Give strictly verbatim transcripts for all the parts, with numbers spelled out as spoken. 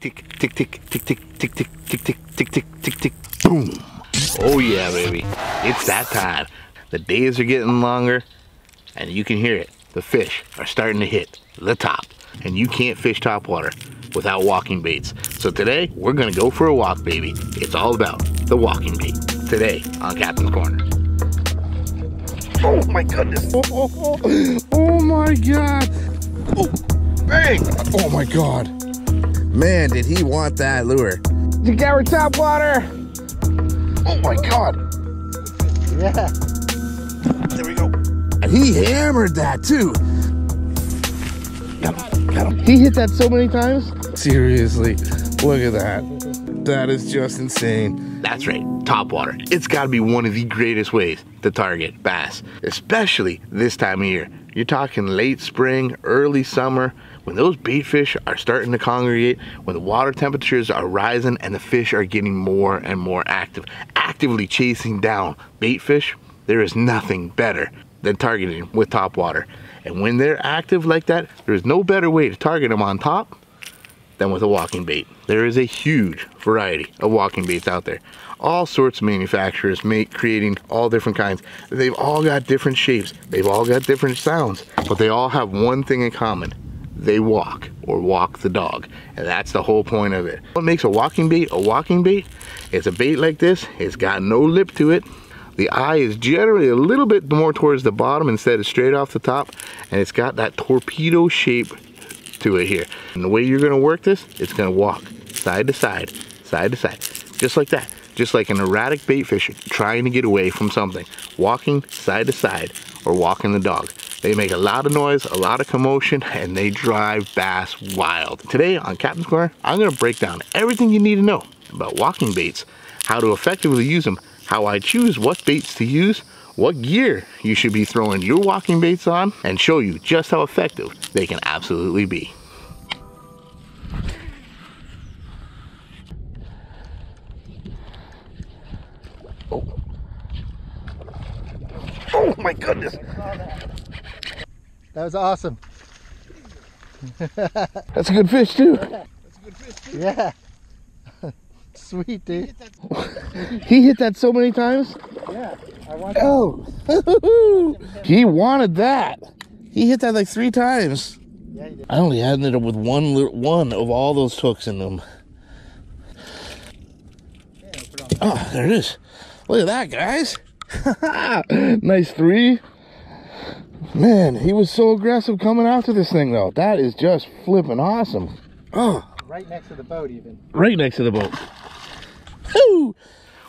tick tick tick tick tick tick tick tick tick tick tick tick tick tick boom. Oh yeah, baby, it's that time. The days are getting longer and you can hear it. The fish are starting to hit the top and you can't fish top water without walking baits. So today we're gonna go for a walk, baby. It's all about the walking bait today on Captain's Corner. Oh my goodness. Oh, oh, oh. Oh my god. Oh, bang. Oh my god. Man, did he want that lure. You got her top water. Oh my god. Yeah. There we go. And he hammered that too. Got him. Got him. He hit that so many times. Seriously, look at that. That is just insane. That's right, top water. It's gotta be one of the greatest ways to target bass, especially this time of year. You're talking late spring, early summer, when those bait fish are starting to congregate, when the water temperatures are rising and the fish are getting more and more active, actively chasing down bait fish, there is nothing better than targeting with top water. And when they're active like that, there's no better way to target them on top than with a walking bait. There is a huge variety of walking baits out there. All sorts of manufacturers make creating all different kinds. They've all got different shapes. They've all got different sounds, but they all have one thing in common. They walk, or walk the dog, and that's the whole point of it. What makes a walking bait a walking bait? It's a bait like this. It's got no lip to it. The eye is generally a little bit more towards the bottom instead of straight off the top, and it's got that torpedo shape to it here. And the way you're gonna work this, it's gonna walk side to side, side to side, just like that. Just like an erratic bait fisher trying to get away from something. Walking side to side, or walking the dog. They make a lot of noise, a lot of commotion, and they drive bass wild. Today on Captain's Corner, I'm gonna break down everything you need to know about walking baits, how to effectively use them, how I choose what baits to use, what gear you should be throwing your walking baits on, and show you just how effective they can absolutely be. Oh, oh my goodness. That was awesome. That's a good fish too. Yeah. That's a good fish too. Yeah. Sweet, dude. He hit that so many times. Yeah. I want that. Oh. He wanted that. He hit that like three times. Yeah, he did. I only ended up with one one of all those hooks in them. Yeah, put on. Oh, there it is. Look at that, guys. Nice three. Man, he was so aggressive coming after this thing, though. That is just flipping awesome. Oh. Right next to the boat, even. Right next to the boat. Woo!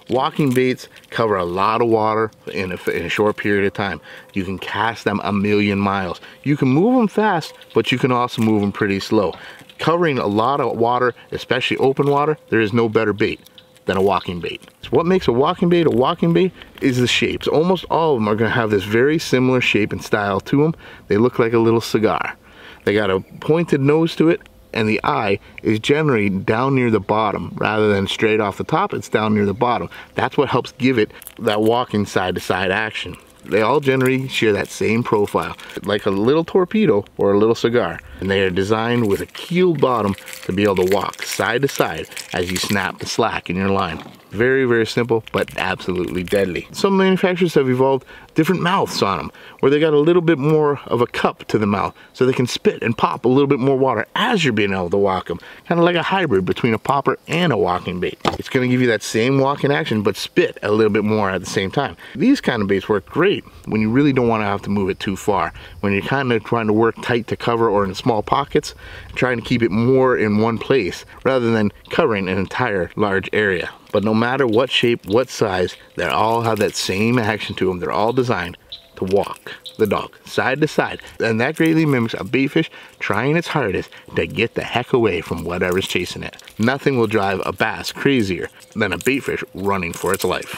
Walking baits cover a lot of water in a, in a short period of time. You can cast them a million miles. You can move them fast, but you can also move them pretty slow. Covering a lot of water, especially open water, there is no better bait than a walking bait. So what makes a walking bait a walking bait is the shapes. Almost all of them are gonna have this very similar shape and style to them. They look like a little cigar. They got a pointed nose to it, and the eye is generally down near the bottom rather than straight off the top. It's down near the bottom. That's what helps give it that walking side to side action. They all generally share that same profile, like a little torpedo or a little cigar, and they are designed with a keel bottom to be able to walk side to side as you snap the slack in your line. Very, very simple, but absolutely deadly. Some manufacturers have evolved different mouths on them, where they got a little bit more of a cup to the mouth, so they can spit and pop a little bit more water as you're being able to walk them. Kind of like a hybrid between a popper and a walking bait. It's gonna give you that same walking action, but spit a little bit more at the same time. These kind of baits work great when you really don't wanna have to move it too far, when you're kind of trying to work tight to cover or in small pockets, trying to keep it more in one place, rather than covering an entire large area. But no matter what shape, what size, they all have that same action to them. They're all designed to walk the dog side to side. And that greatly mimics a bait fish trying its hardest to get the heck away from whatever's chasing it. Nothing will drive a bass crazier than a bait fish running for its life.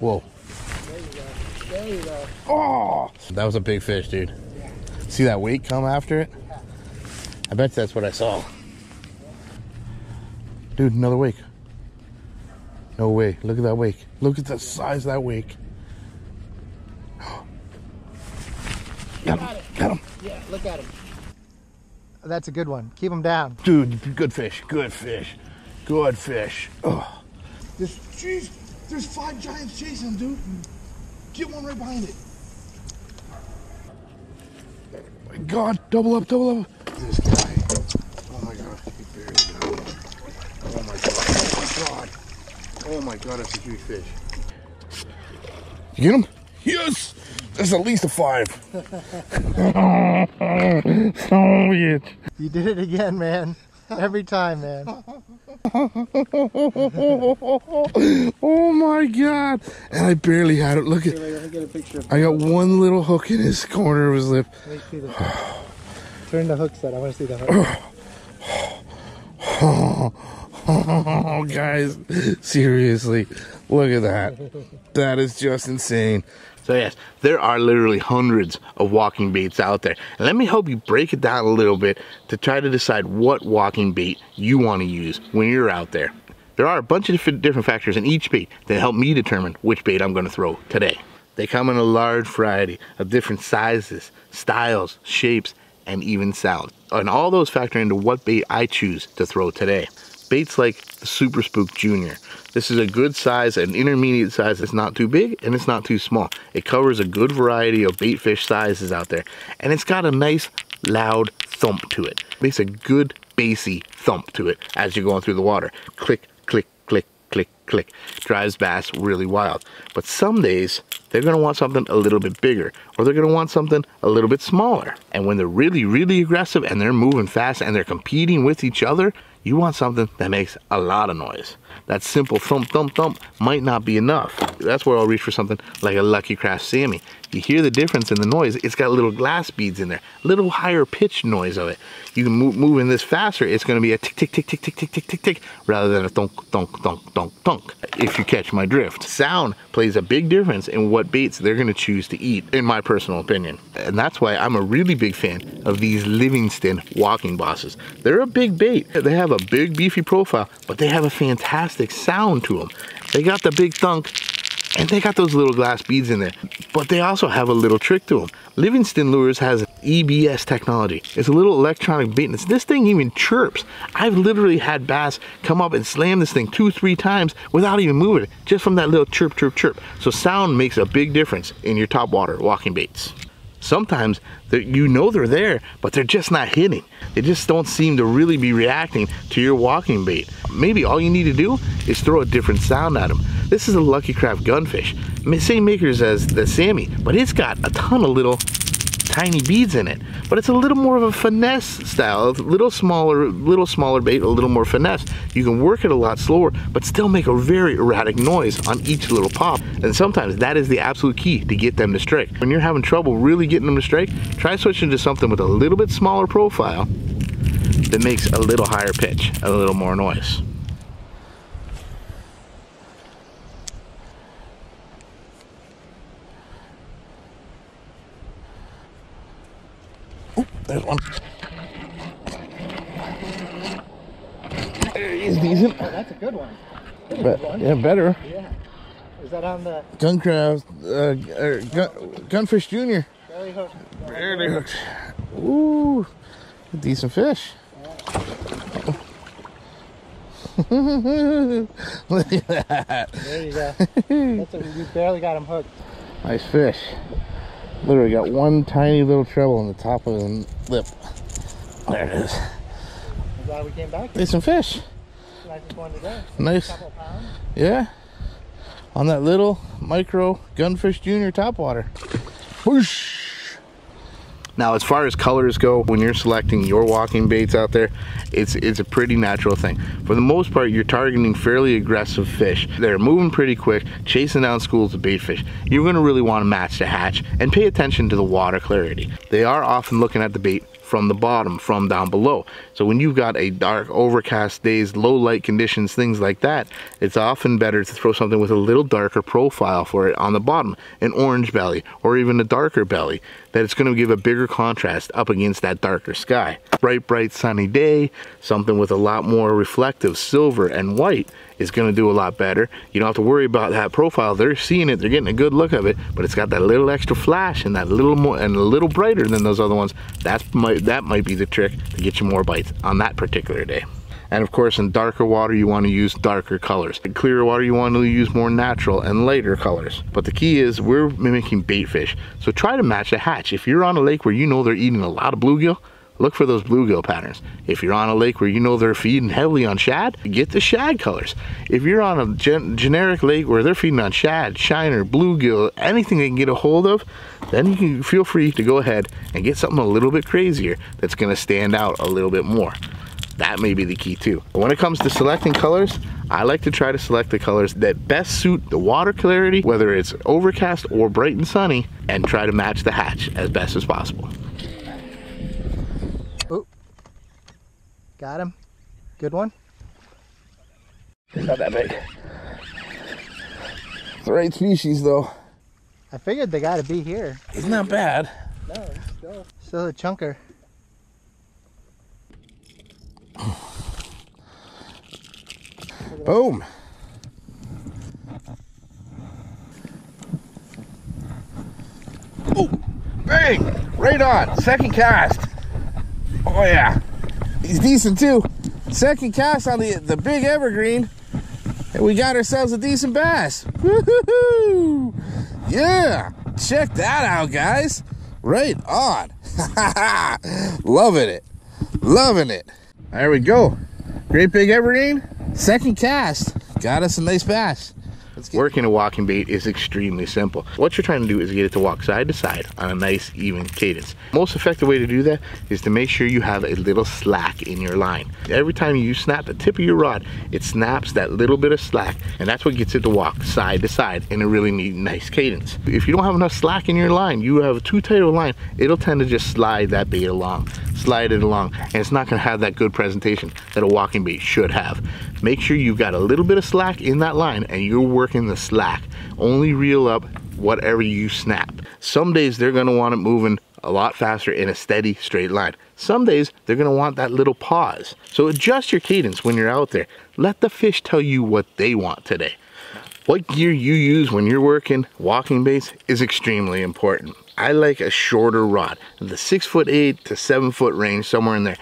Whoa. There you go. There you go. Oh! That was a big fish, dude. Yeah. See that weight come after it? I bet that's what I saw. Dude, another wake. No way. Look at that wake. Look at the size of that wake. Got him. Got him. Yeah, look at him. That's a good one. Keep him down. Dude, good fish, good fish, good fish. Oh. This, jeez, there's five giants chasing him, dude. Get one right behind it. Oh my God, double up, double up. This guy. Oh my God, he buried down. Oh my God, oh my God. Oh my God, that's a huge fish. You get him? Yes! That's at least a five. So weird. You did it again, man. Every time, man. Oh my God. And I barely had it. Look at it. I got one little hook in his corner of his lip. Turn the hook set. I want to see the hook. Oh, guys, seriously, look at that. That is just insane. So yes, there are literally hundreds of walking baits out there. And let me help you break it down a little bit to try to decide what walking bait you want to use when you're out there. There are a bunch of different factors in each bait that help me determine which bait I'm going to throw today. They come in a large variety of different sizes, styles, shapes, and even sounds. And all those factor into what bait I choose to throw today. Baits like the Super Spook Junior. This is a good size, an intermediate size. It's not too big and it's not too small. It covers a good variety of bait fish sizes out there. And it's got a nice loud thump to it. It makes a good bassy thump to it as you're going through the water. Click, click, click, click, click. Drives bass really wild. But some days they're gonna want something a little bit bigger, or they're gonna want something a little bit smaller. And when they're really, really aggressive and they're moving fast and they're competing with each other, you want something that makes a lot of noise. That simple thump, thump, thump might not be enough. That's where I'll reach for something like a Lucky Craft Sammy. You hear the difference in the noise. It's got little glass beads in there, little higher pitch noise of it. You can move, move in this faster. It's going to be a tick, tick, tick, tick, tick, tick, tick, tick, tick, rather than a thunk, thunk, thunk, thunk, thunk, if you catch my drift. Sound plays a big difference in what baits they're going to choose to eat, in my personal opinion. And that's why I'm a really big fan of these Livingston walking bosses. They're a big bait. They have a a big beefy profile, but they have a fantastic sound to them. They got the big thunk and they got those little glass beads in there, but they also have a little trick to them. Livingston Lures has E B S technology. It's a little electronic maintenance. This thing even chirps. I've literally had bass come up and slam this thing two, three times without even moving it, just from that little chirp, chirp, chirp. So sound makes a big difference in your topwater walking baits. Sometimes you know they're there, but they're just not hitting. They just don't seem to really be reacting to your walking bait. Maybe all you need to do is throw a different sound at them. This is a Lucky Craft Gunfish. Same makers as the Sammy, but it's got a ton of little tiny beads in it. But it's a little more of a finesse style, a little smaller, little smaller bait, a little more finesse. You can work it a lot slower, but still make a very erratic noise on each little pop. And sometimes that is the absolute key to get them to strike. When you're having trouble really getting them to strike, try switching to something with a little bit smaller profile that makes a little higher pitch, a little more noise. There's one. He's decent. Oh, that's a good one. A good but, one. Yeah, better. Yeah. Is that on the Guncraft, uh, er, gun, Gunfish Junior? Barely hooked. Barely hooked. Ooh, a decent fish. Yeah. Look at that. There you go. That's a, you barely got him hooked. Nice fish. Literally got one tiny little treble on the top of the lip. There it is. I'm glad we came back. Did some fish. Nicest one today. Nice. Couple pounds. Yeah. On that little micro Gunfish Junior topwater. Whoosh. Now, as far as colors go, when you're selecting your walking baits out there, it's it's a pretty natural thing. For the most part, you're targeting fairly aggressive fish. They're moving pretty quick, chasing down schools of bait fish. You're gonna really wanna match the hatch and pay attention to the water clarity. They are often looking at the bait from the bottom, from down below. So when you've got a dark, overcast days, low light conditions, things like that, it's often better to throw something with a little darker profile for it on the bottom, an orange belly or even a darker belly, that it's going to give a bigger contrast up against that darker sky. Bright, bright sunny day, something with a lot more reflective silver and white is going to do a lot better. You don't have to worry about that profile. They're seeing it, they're getting a good look of it, but it's got that little extra flash and that little more and a little brighter than those other ones. That's might that might be the trick to get you more bites on that particular day. And of course, in darker water, you want to use darker colors. In clearer water, you want to use more natural and lighter colors. But the key is we're mimicking bait fish, so try to match the hatch. If you're on a lake where you know they're eating a lot of bluegill, look for those bluegill patterns. If you're on a lake where you know they're feeding heavily on shad, get the shad colors. If you're on a gen generic lake where they're feeding on shad, shiner, bluegill, anything they can get a hold of, then you can feel free to go ahead and get something a little bit crazier that's gonna stand out a little bit more. That may be the key too. But when it comes to selecting colors, I like to try to select the colors that best suit the water clarity, whether it's overcast or bright and sunny, and try to match the hatch as best as possible. Got him. Good one. It's not that big. It's the right species though. I figured they gotta be here. It's not bad. No, it's still, still a chunker. Boom. Oh, bang! Right on. Second cast. Oh yeah. He's decent too. Second cast on the, the big evergreen, and we got ourselves a decent bass. Woo-hoo-hoo! Yeah, check that out, guys. Right on. Loving it, loving it. There we go. Great big evergreen, second cast. Got us a nice bass. Working a walking bait is extremely simple. What you're trying to do is get it to walk side to side on a nice even cadence. Most effective way to do that is to make sure you have a little slack in your line. Every time you snap the tip of your rod, it snaps that little bit of slack, and that's what gets it to walk side to side in a really neat, nice cadence. If you don't have enough slack in your line, you have too tight of a line, it'll tend to just slide that bait along. Slide it along, and it's not going to have that good presentation that a walking bait should have. Make sure you've got a little bit of slack in that line and you're working the slack. Only reel up whatever you snap. Some days they're going to want it moving a lot faster in a steady straight line. Some days they're going to want that little pause. So adjust your cadence when you're out there. Let the fish tell you what they want today. What gear you use when you're working walking baits is extremely important. I like a shorter rod, the six foot eight to seven foot range, somewhere in there.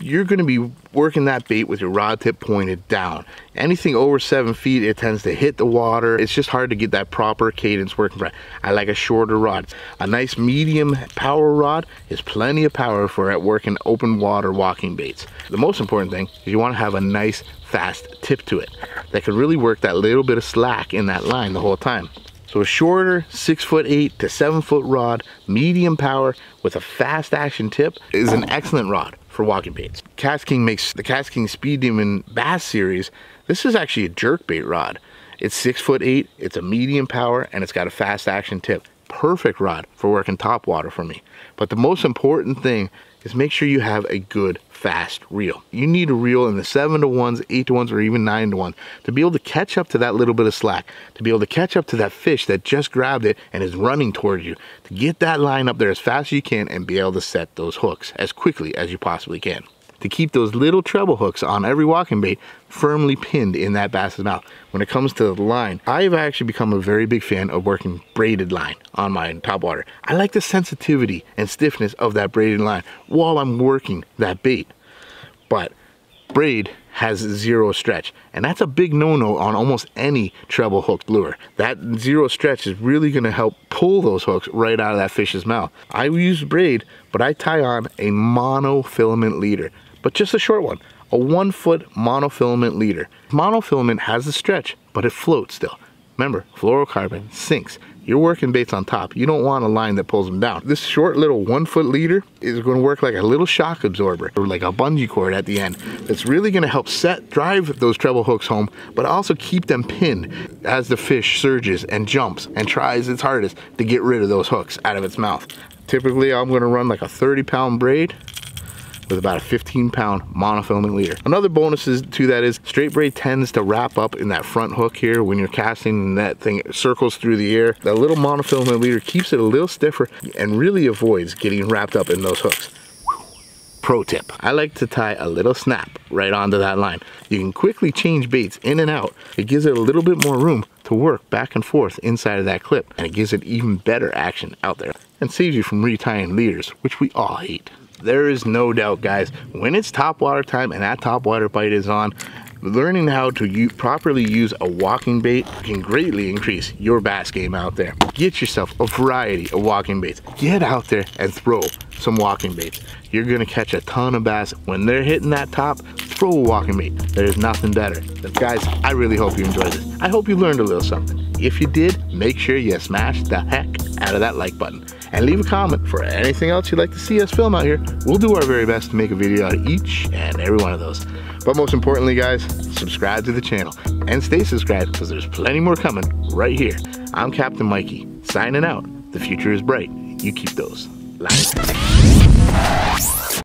You're gonna be working that bait with your rod tip pointed down. Anything over seven feet, it tends to hit the water. It's just hard to get that proper cadence working right. I like a shorter rod. A nice medium power rod is plenty of power for at working open water walking baits. The most important thing is you wanna have a nice fast tip to it that can really work that little bit of slack in that line the whole time. So a shorter six foot eight to seven foot rod, medium power with a fast action tip is an excellent rod for walking baits. KastKing makes the KastKing Speed Demon Bass series. This is actually a jerkbait rod. It's six foot eight, it's a medium power, and it's got a fast action tip. Perfect rod for working top water for me. But the most important thing is make sure you have a good fast reel. You need a reel in the seven to ones, eight to ones, or even nine to ones to be able to catch up to that little bit of slack, to be able to catch up to that fish that just grabbed it and is running towards you, to get that line up there as fast as you can and be able to set those hooks as quickly as you possibly can. To keep those little treble hooks on every walking bait firmly pinned in that bass's mouth. When it comes to the line, I've actually become a very big fan of working braided line on my topwater. I like the sensitivity and stiffness of that braided line while I'm working that bait. But braid has zero stretch, and that's a big no-no on almost any treble hooked lure. That zero stretch is really gonna help pull those hooks right out of that fish's mouth. I use braid, but I tie on a monofilament leader. But just a short one, a one foot monofilament leader. Monofilament has a stretch, but it floats still. Remember, fluorocarbon sinks. You're working baits on top. You don't want a line that pulls them down. This short little one foot leader is gonna work like a little shock absorber or like a bungee cord at the end. It's really gonna help set, drive those treble hooks home, but also keep them pinned as the fish surges and jumps and tries its hardest to get rid of those hooks out of its mouth. Typically, I'm gonna run like a thirty pound braid with about a fifteen pound monofilament leader. Another bonus is, to that is straight braid tends to wrap up in that front hook here when you're casting, and that thing circles through the air. That little monofilament leader keeps it a little stiffer and really avoids getting wrapped up in those hooks. Pro tip, I like to tie a little snap right onto that line. You can quickly change baits in and out. It gives it a little bit more room to work back and forth inside of that clip, and it gives it even better action out there and saves you from retying leaders, which we all hate. There is no doubt, guys, when it's top water time and that top water bite is on, learning how to use, properly use a walking bait can greatly increase your bass game out there. Get yourself a variety of walking baits. Get out there and throw some walking baits. You're gonna catch a ton of bass. When they're hitting that top, throw a walking bait. There's nothing better. But guys, I really hope you enjoyed this. I hope you learned a little something. If you did, make sure you smash the heck out of that like button. And leave a comment for anything else you'd like to see us film out here. We'll do our very best to make a video out of each and every one of those. But most importantly, guys, subscribe to the channel and stay subscribed, because there's plenty more coming right here. I'm Captain Mikey, signing out. The future is bright. You keep those lines.